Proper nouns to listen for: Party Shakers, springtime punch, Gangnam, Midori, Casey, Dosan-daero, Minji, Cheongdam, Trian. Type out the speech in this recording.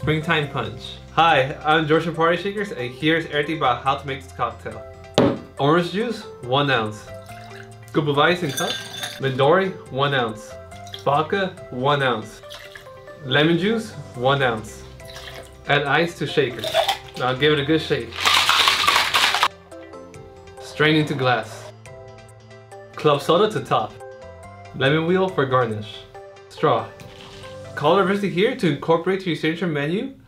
Springtime Punch. Hi, I'm George from Party Shakers, and here's everything about how to make this cocktail. Orange juice, 1 ounce. Kuba ice in cup. Midori, 1 ounce. Vodka, 1 ounce. Lemon juice, 1 ounce. Add ice to shaker. Now give it a good shake. Strain into glass. Club soda to top. Lemon wheel for garnish. Straw. Call diversity here to incorporate to your signature menu